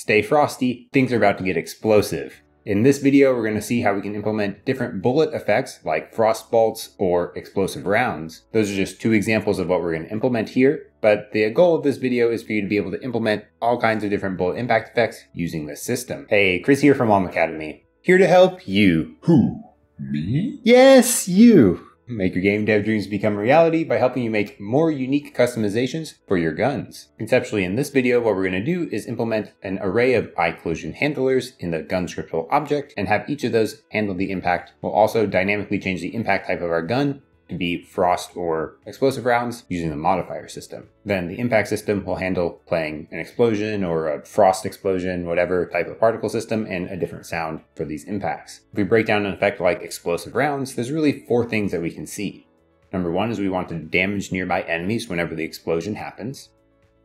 Stay frosty, things are about to get explosive. In this video, we're going to see how we can implement different bullet effects like frost bolts or explosive rounds. Those are just two examples of what we're going to implement here, but the goal of this video is for you to be able to implement all kinds of different bullet impact effects using this system. Hey, Chris here from LlamAcademy, here to help you. Who? Me? Yes, you! Make your game dev dreams become reality by helping you make more unique customizations for your guns. Conceptually, in this video, what we're going to do is implement an array of iCollision handlers in the GunScriptableObject and have each of those handle the impact. We'll also dynamically change the impact type of our gun to be frost or explosive rounds using the modifier system. Then the impact system will handle playing an explosion or a frost explosion, whatever type of particle system, and a different sound for these impacts. If we break down an effect like explosive rounds, there's really four things that we can see. Number one is we want to damage nearby enemies whenever the explosion happens.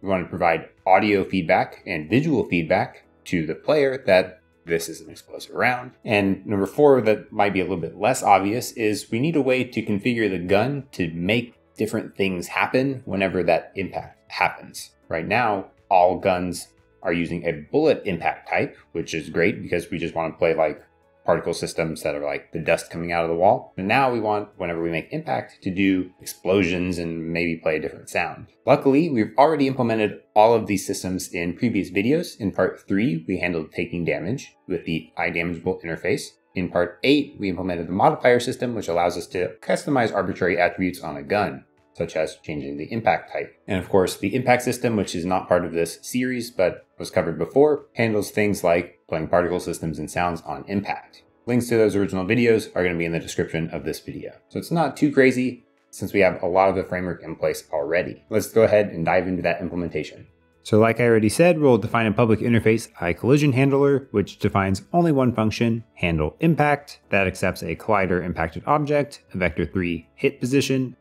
We want to provide audio feedback and visual feedback to the player that this is an explosive round. And number four, that might be a little bit less obvious, is we need a way to configure the gun to make different things happen whenever that impact happens. Right now, all guns are using a bullet impact type, which is great because we just want to play like particle systems that are like the dust coming out of the wall. And now we want, whenever we make impact, to do explosions and maybe play a different sound. Luckily, we've already implemented all of these systems in previous videos. In part 3, we handled taking damage with the IDamageable interface. In part 8, we implemented the modifier system, which allows us to customize arbitrary attributes on a gun, such as changing the impact type. And of course, the impact system, which is not part of this series, but was covered before, handles things like playing particle systems and sounds on impact. Links to those original videos are going to be in the description of this video. So it's not too crazy since we have a lot of the framework in place already. Let's go ahead and dive into that implementation. So like I already said, we'll define a public interface iCollisionHandler, which defines only one function, HandleImpact, that accepts a Collider-impacted object, a vector3 hit position,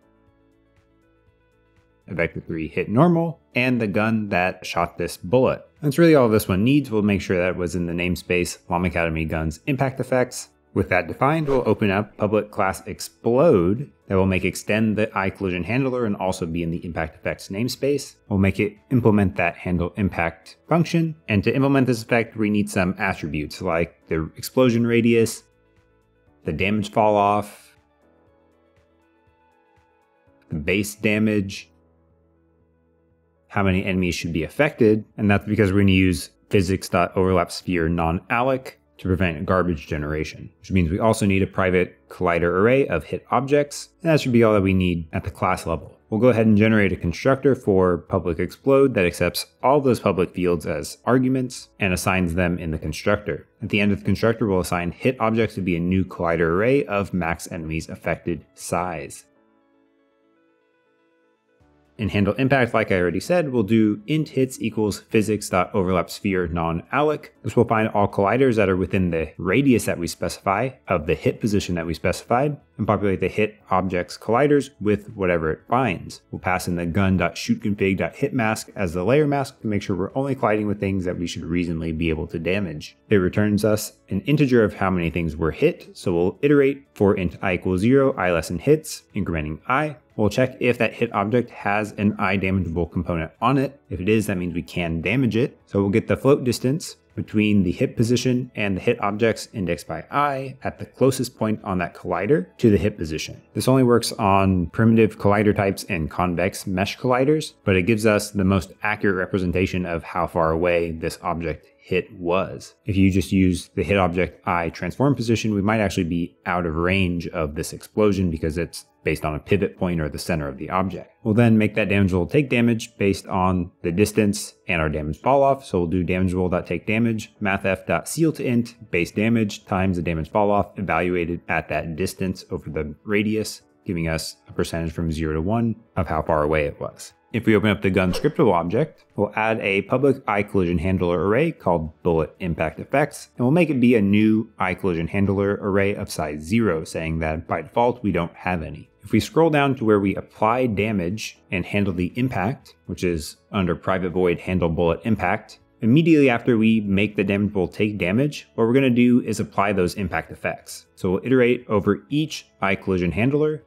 a vector3 hit normal, and the gun that shot this bullet. That's really all this one needs. We'll make sure that it was in the namespace LlamAcademy Guns Impact Effects. With that defined, we'll open up public class Explode that will make extend the iCollisionHandler and also be in the Impact Effects namespace. We'll make it implement that HandleImpact function. And to implement this effect, we need some attributes like the explosion radius, the damage falloff, the base damage, how many enemies should be affected, and that's because we're going to use Physics.OverlapSphereNonAlloc to prevent garbage generation, which means we also need a private collider array of hit objects, and that should be all that we need at the class level. We'll go ahead and generate a constructor for public explode that accepts all those public fields as arguments and assigns them in the constructor. At the end of the constructor, we'll assign hit objects to be a new collider array of max enemies affected size. In HandleImpact, like I already said, we'll do int hits equals physics.overlapsphereNonAlloc. This will find all colliders that are within the radius that we specify of the hit position that we specified and populate the hit objects colliders with whatever it finds. We'll pass in the gun.shootConfig.hitMask as the layer mask to make sure we're only colliding with things that we should reasonably be able to damage. It returns us an integer of how many things were hit, so we'll iterate for int I equals 0, I less than hits, incrementing I. We'll check if that hit object has an IDamageable component on it. If it is, that means we can damage it. So we'll get the float distance between the hit position and the hit objects indexed by I at the closest point on that collider to the hit position. This only works on primitive collider types and convex mesh colliders, but it gives us the most accurate representation of how far away this object hit was. If you just use the hit object I transform position, we might actually be out of range of this explosion because it's based on a pivot point or the center of the object. We'll then make that damageable take damage based on the distance and our damage falloff. So we'll do damageable.takeDamage, mathf.seal to int, base damage times the damage falloff evaluated at that distance over the radius, giving us a percentage from 0 to 1 of how far away it was. If we open up the GunScriptableObject, we'll add a public iCollisionHandler array called bullet impact effects, and we'll make it be a new iCollisionHandler array of size 0, saying that by default we don't have any. If we scroll down to where we apply damage and handle the impact, which is under private void handle bullet impact, immediately after we make the damageable take damage, what we're going to do is apply those impact effects. So we'll iterate over each iCollisionHandler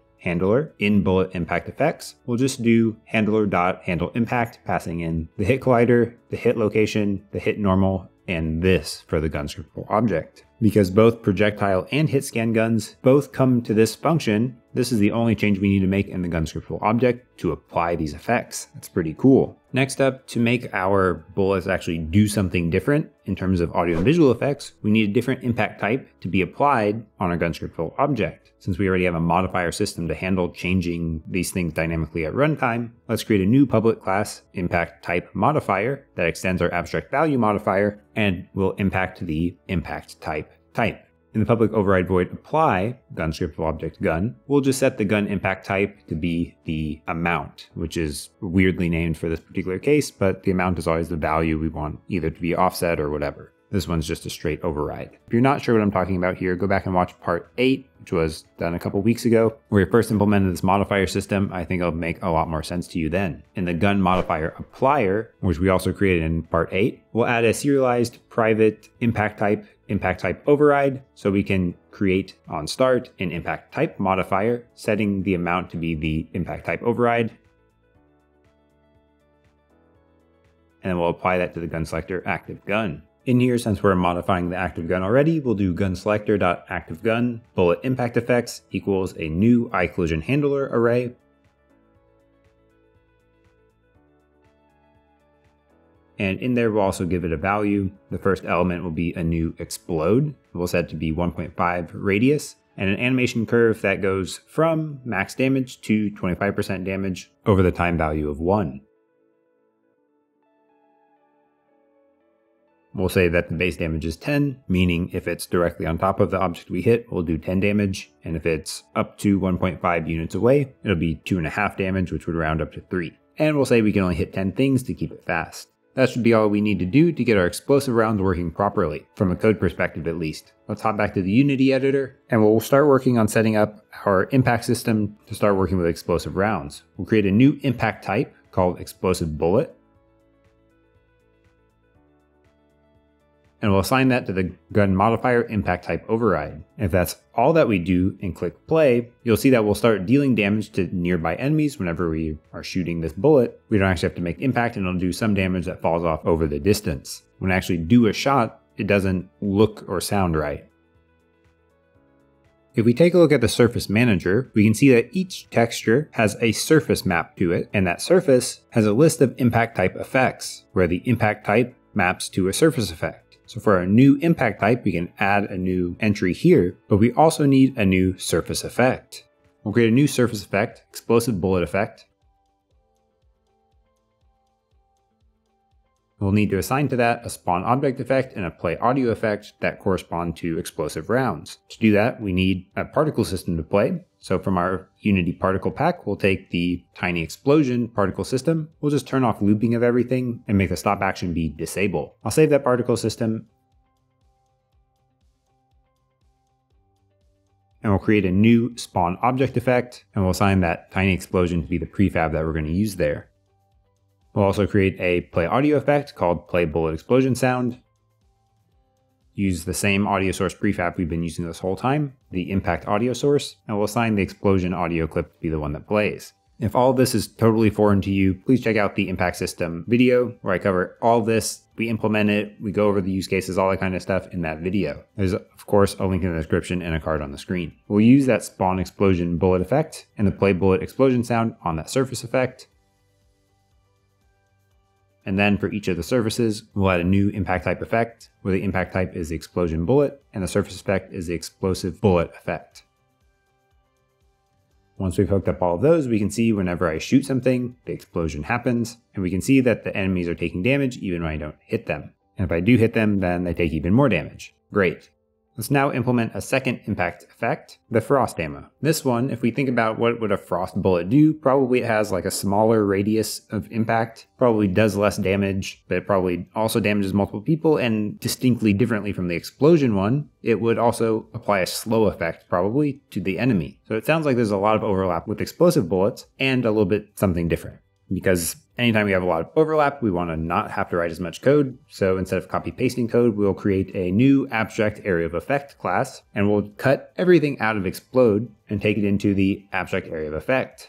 in bullet impact effects. We'll just do handler.handleimpact, passing in the hit collider, the hit location, the hit normal, and this for the GunScriptable object. Because both projectile and hit scan guns both come to this function, this is the only change we need to make in the GunScriptable object to apply these effects. That's pretty cool. Next up, to make our bullets actually do something different in terms of audio and visual effects, we need a different impact type to be applied on our GunScriptable object. Since we already have a modifier system to handle changing these things dynamically at runtime, let's create a new public class impact type modifier that extends our abstract value modifier and will impact the impact type. In the public override void apply GunScriptableObject gun, we'll just set the gun impact type to be the amount, which is weirdly named for this particular case, but the amount is always the value we want either to be offset or whatever. This one's just a straight override. If you're not sure what I'm talking about here, go back and watch part 8, which was done a couple weeks ago, where we first implemented this modifier system. I think it'll make a lot more sense to you then. In the gun modifier applier, which we also created in part 8, we'll add a serialized private impact type override, so we can create on start an impact type modifier, setting the amount to be the impact type override. And then we'll apply that to the gun selector active gun. In here, since we're modifying the active gun already, we'll do gunSelector.ActiveGun bullet impact effects equals a new iCollisionHandler array. And in there, we'll also give it a value. The first element will be a new explode. We'll set it to be 1.5 radius and an animation curve that goes from max damage to 25% damage over the time value of 1. We'll say that the base damage is 10, meaning if it's directly on top of the object we hit, we'll do 10 damage. And if it's up to 1.5 units away, it'll be 2.5 damage, which would round up to 3. And we'll say we can only hit 10 things to keep it fast. That should be all we need to do to get our explosive rounds working properly, from a code perspective at least. Let's hop back to the Unity editor, and we'll start working on setting up our impact system to start working with explosive rounds. We'll create a new impact type called explosive bullet, and we'll assign that to the gun modifier impact type override. If that's all that we do and click play, you'll see that we'll start dealing damage to nearby enemies whenever we are shooting this bullet. We don't actually have to make impact, and it'll do some damage that falls off over the distance. When I actually do a shot, it doesn't look or sound right. If we take a look at the surface manager, we can see that each texture has a surface map to it, and that surface has a list of impact type effects, where the impact type maps to a surface effect. So for our new impact type, we can add a new entry here, but we also need a new surface effect. We'll create a new surface effect, explosive bullet effect. We'll need to assign to that a spawn object effect and a play audio effect that correspond to explosive rounds. To do that, we need a particle system to play. So from our Unity particle pack, we'll take the tiny explosion particle system. We'll just turn off looping of everything and make the stop action be disable. I'll save that particle system. And we'll create a new spawn object effect, and we'll assign that tiny explosion to be the prefab that we're going to use there. We'll also create a play audio effect called play bullet explosion sound. Use the same audio source prefab we've been using this whole time, the impact audio source, and we'll assign the explosion audio clip to be the one that plays. If all of this is totally foreign to you, please check out the impact system video where I cover all this. We implement it, we go over the use cases, all that kind of stuff in that video. There's of course a link in the description and a card on the screen. We'll use that spawn explosion bullet effect and the play bullet explosion sound on that surface effect. And then for each of the surfaces, we'll add a new impact type effect, where the impact type is the explosion bullet and the surface effect is the explosive bullet effect. Once we've hooked up all of those, we can see whenever I shoot something, the explosion happens, and we can see that the enemies are taking damage even when I don't hit them. And if I do hit them, then they take even more damage. Great. Let's now implement a second impact effect, the Frost ammo. This one, if we think about what would a Frost bullet do, probably it has like a smaller radius of impact, probably does less damage, but it probably also damages multiple people, and distinctly differently from the explosion one, it would also apply a slow effect probably to the enemy. So it sounds like there's a lot of overlap with explosive bullets and a little bit something different. Because anytime we have a lot of overlap, we want to not have to write as much code. So instead of copy pasting code, we'll create a new abstract AreaOfEffect class, and we'll cut everything out of Explode and take it into the abstract AreaOfEffect.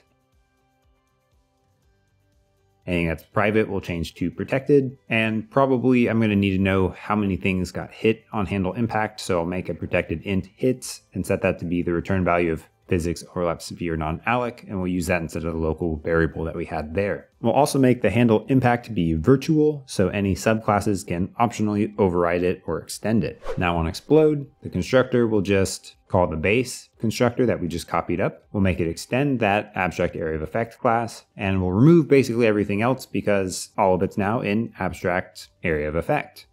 Anything that's private will change to protected. And probably I'm going to need to know how many things got hit on HandleImpact. So I'll make a protected int hits and set that to be the return value of Physics.OverlapSphereNonAlloc, and we'll use that instead of the local variable that we had there. We'll also make the HandleImpact be virtual, so any subclasses can optionally override it or extend it. Now on Explode, the constructor will just call the base constructor that we just copied up. We'll make it extend that abstract AreaOfEffect class, and we'll remove basically everything else because all of it's now in abstract AreaOfEffect.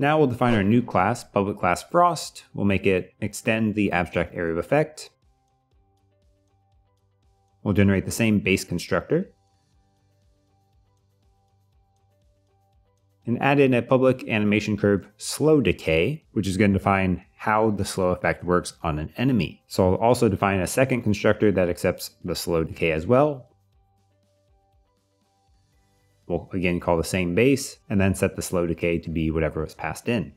Now we'll define our new class, public class Frost. We'll make it extend the abstract AreaOfEffect. We'll generate the same base constructor and add in a public AnimationCurve slow decay, which is going to define how the slow effect works on an enemy. So I'll also define a second constructor that accepts the slow decay as well. We'll again call the same base and then set the slow decay to be whatever was passed in.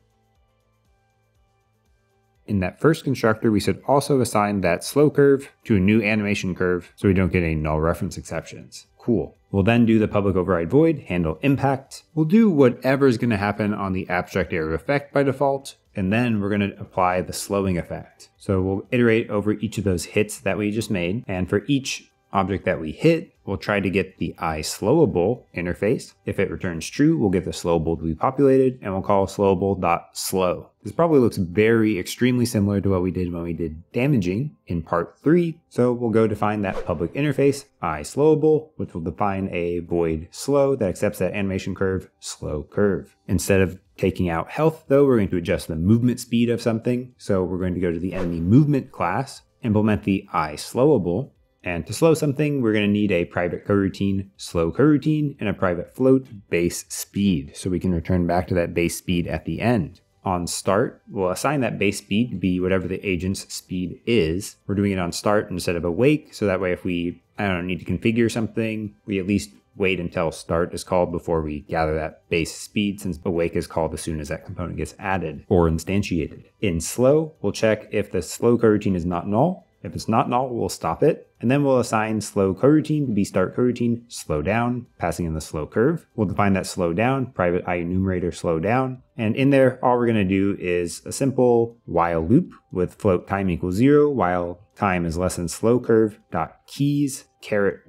In that first constructor, we should also assign that slow curve to a new animation curve so we don't get any null reference exceptions. Cool. We'll then do the public override void, HandleImpact. We'll do whatever is going to happen on the abstract AreaOfEffect by default, and then we're going to apply the slowing effect. So we'll iterate over each of those hits that we just made, and for each object that we hit, we'll try to get the iSlowable interface. If it returns true, we'll get the slowable to be populated, and we'll call slowable.slow. This probably looks very extremely similar to what we did when we did damaging in part 3. So we'll go define that public interface, iSlowable, which will define a void slow that accepts that animation curve, slow curve. Instead of taking out health though, we're going to adjust the movement speed of something. So we're going to go to the enemy movement class, implement the iSlowable. And to slow something, we're going to need a private coroutine, slow coroutine, and a private float, base speed, so we can return back to that base speed at the end. On start, we'll assign that base speed to be whatever the agent's speed is. We're doing it on start instead of awake, so that way if we, need to configure something, we at least wait until start is called before we gather that base speed, since awake is called as soon as that component gets added or instantiated. In slow, we'll check if the slow coroutine is not null. If it's not null, we'll stop it. And then we'll assign slow coroutine to be start coroutine, slow down, passing in the slow curve. We'll define that slow down, private iEnumerator slow down. And in there, all we're going to do is a simple while loop with float time equals 0, while time is less than slow curve dot keys _1.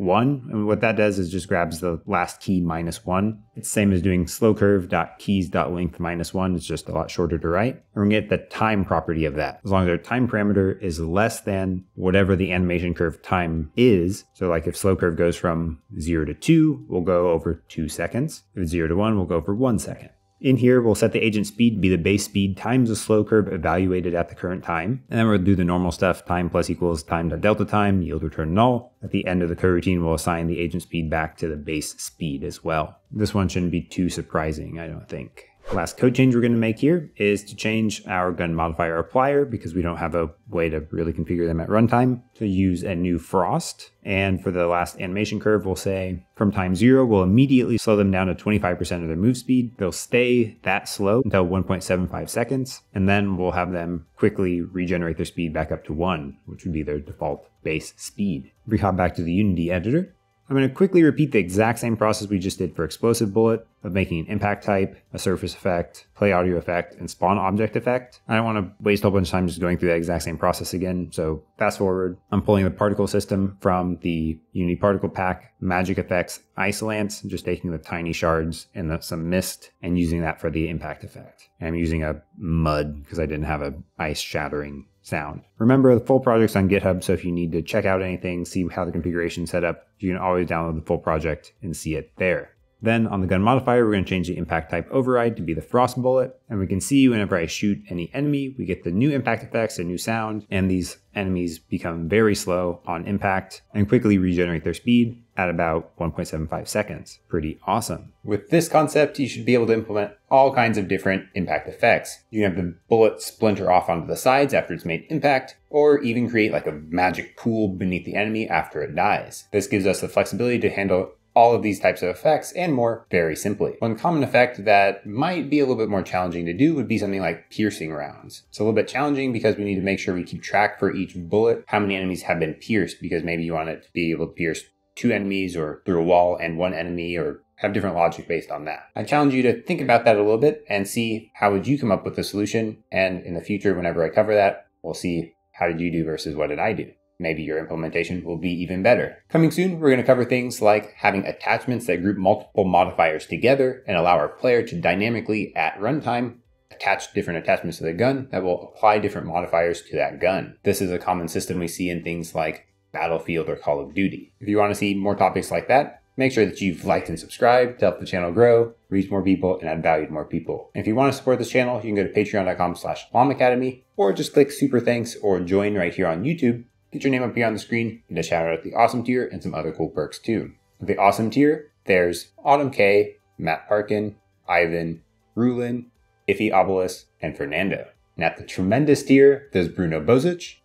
And what that does is just grabs the last key -1. It's the same as doing slow curve dot keys dot length -1. It's just a lot shorter to write. And we're going to get the time property of that. As long as our time parameter is less than whatever the animation curve time is. So like if slow curve goes from 0 to 2, we'll go over 2 seconds. If it's 0 to 1, we'll go over 1 second. In here, we'll set the agent speed to be the base speed times the slow curve evaluated at the current time. And then we'll do the normal stuff, time plus equals time dot delta time, yield return null. At the end of the coroutine, we'll assign the agent speed back to the base speed as well. This one shouldn't be too surprising, I don't think. Last code change we're going to make here is to change our GunModifierApplier, because we don't have a way to really configure them at runtime, to use a new Frost. And for the last animation curve, we'll say from time 0, we'll immediately slow them down to 25% of their move speed. They'll stay that slow until 1.75 seconds, and then we'll have them quickly regenerate their speed back up to 1, which would be their default base speed. We hop back to the Unity editor. I'm going to quickly repeat the exact same process we just did for explosive bullet of making an impact type, a surface effect, play audio effect, and spawn object effect. I don't want to waste a whole bunch of time just going through that exact same process again. So fast forward, I'm pulling the particle system from the Unity particle pack, magic effects, isolants, just taking the tiny shards and some mist and using that for the impact effect. And I'm using a mud because I didn't have an ice shattering sound. Remember, the full project's on GitHub, so if you need to check out anything, see how the configuration's set up, you can always download the full project and see it there. Then on the gun modifier, we're going to change the impact type override to be the Frost bullet, and we can see whenever I shoot any enemy, we get the new impact effects, a new sound, and these enemies become very slow on impact and quickly regenerate their speed at about 1.75 seconds. Pretty awesome. With this concept, you should be able to implement all kinds of different impact effects. You can have the bullet splinter off onto the sides after it's made impact, or even create like a magic pool beneath the enemy after it dies. This gives us the flexibility to handle all of these types of effects and more very simply. One common effect that might be a little bit more challenging to do would be something like piercing rounds. It's a little bit challenging because we need to make sure we keep track for each bullet how many enemies have been pierced, because maybe you want it to be able to pierce two enemies or through a wall and one enemy, or have different logic based on that. I challenge you to think about that a little bit and see how would you come up with a solution, and in the future whenever I cover that, we'll see how did you do versus what did I do. Maybe your implementation will be even better. Coming soon, we're going to cover things like having attachments that group multiple modifiers together and allow our player to dynamically at runtime attach different attachments to the gun that will apply different modifiers to that gun. This is a common system we see in things like Battlefield or Call of Duty. If you want to see more topics like that, make sure that you've liked and subscribed to help the channel grow, reach more people, and add value to more people. And if you want to support this channel, you can go to patreon.com/LlamAcademy, or just click super thanks or join right here on YouTube. Get your name up here on the screen, get a shout out at the awesome tier and some other cool perks too. At the awesome tier, there's Autumn K, Matt Parkin, Ivan, Rulin, Iffy Obelisk, and Fernando. And at the tremendous tier, there's Bruno Bozic.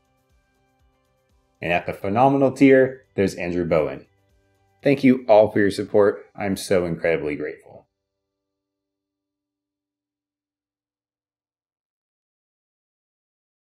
And at the phenomenal tier, there's Andrew Bowen. Thank you all for your support. I'm so incredibly grateful.